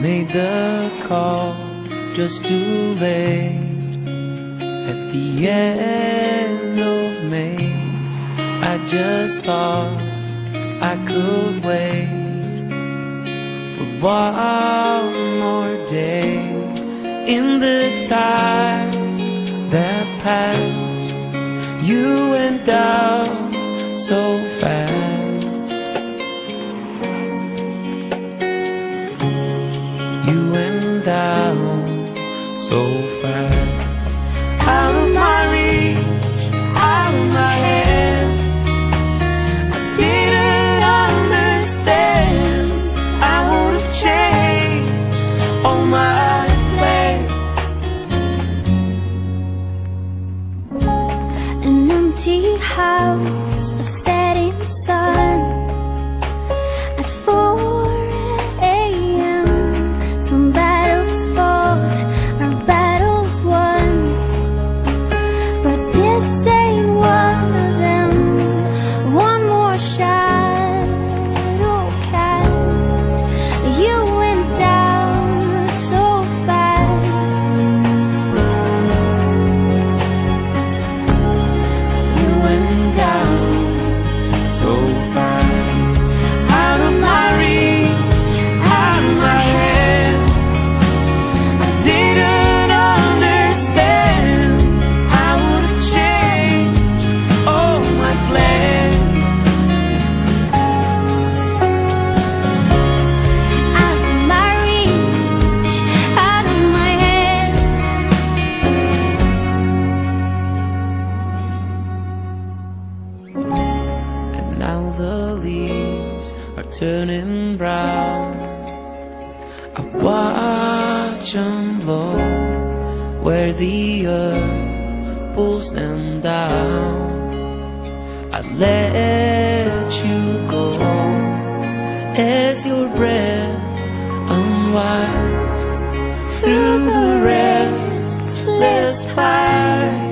made the call just too late. At the end of May, I just thought I could wait for one more day. In the time that passed, you went down so fast. You went down so fast, out of my reach, out of my hands. I didn't understand. I would have changed all my plans. An empty house, a setting sun. I'd fall. The leaves are turning brown. I watch them blow, where the earth pulls them down. I let you go as your breath unwinds through the restless fire.